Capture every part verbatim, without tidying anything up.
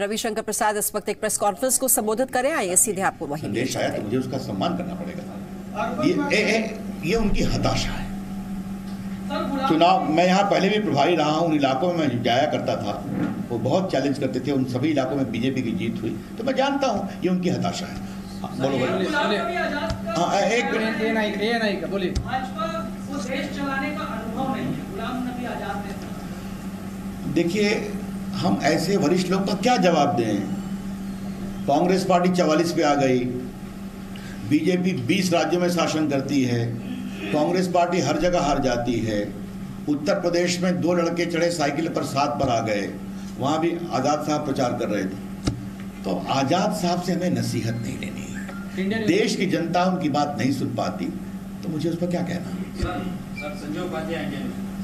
रविशंकर प्रसाद इस वक्त एक प्रेस कॉन्फ्रेंस को संबोधित कर रहे हैं, आइए सीधे आपको वही संदेश आया तो मुझे उसका सम्मान करना पड़ेगा। ये, ए, ए, ये उनकी हताशा है। चुनाव मैं यहाँ पहले भी प्रभारी रहा हूँ, उन इलाकों में मैं जाया करता था, वो बहुत चैलेंज करते थे, उन सभी इलाकों में बीजेपी की जीत हुई, तो मैं जानता हूँ ये उनकी हताशा है। बोलो बोलो। देखिए हम ऐसे वरिष्ठ लोग का क्या जवाब दें। कांग्रेस पार्टी चवालीस पे आ गई, बीजेपी बीस राज्यों में शासन करती है, कांग्रेस पार्टी हर जगह हार जाती है। उत्तर प्रदेश में दो लड़के चढ़े साइकिल पर, सात पर आ गए, वहाँ भी आज़ाद साहब प्रचार कर रहे थे। तो आज़ाद साहब से हमें नसीहत नहीं लेनी है, देश की जनता उनकी बात नहीं सुन पाती तो मुझे उस पर क्या कहना। सर संजय उपाध्याय,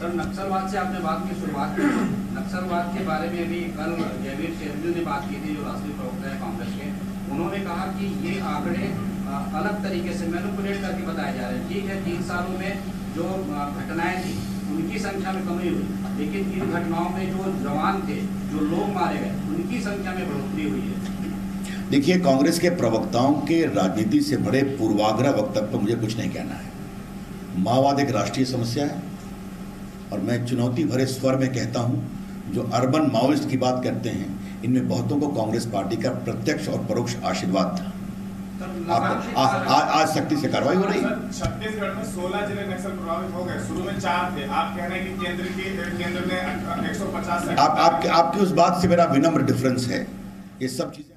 सर नक्सलवाद से आपने बात की शुरुआत की, नक्सलवाद के बारे में भी कल जयवीर शेरगिल ने बात की थी जो राष्ट्रीय प्रवक्ता है कांग्रेस के, उन्होंने कहा कि ये आंकड़े अलग तरीके से मैनिपुलेट करके बताए जा रहे हैं। ठीक है, तीन सालों में जो घटनाएं थी उनकी संख्या में कमी हुई, लेकिन इन घटनाओं में जो जवान थे, जो लोग मारे गए, उनकी संख्या में बढ़ोतरी हुई है। देखिए कांग्रेस के प्रवक्ताओं के राजनीति से बड़े पूर्वाग्रह वक्तव्य पर मुझे कुछ नहीं कहना है। माओवाद एक राष्ट्रीय समस्या है और मैं चुनौती भरे स्वर में कहता हूँ, जो अर्बन माओइस्ट की बात करते हैं इनमें बहुतों को कांग्रेस पार्टी का प्रत्यक्ष और परोक्ष आशीर्वाद था। आज सख्ती से कार्रवाई हो रही है। छत्तीसगढ़ में सोलह जिले नक्सल प्रभावित हो गए, शुरू में चार थे, आप कह रहे हैं कि केंद्र की केंद्र ने एक सौ पचास। आपकी उस बात से मेरा विनम्र डिफरेंस है। ये सब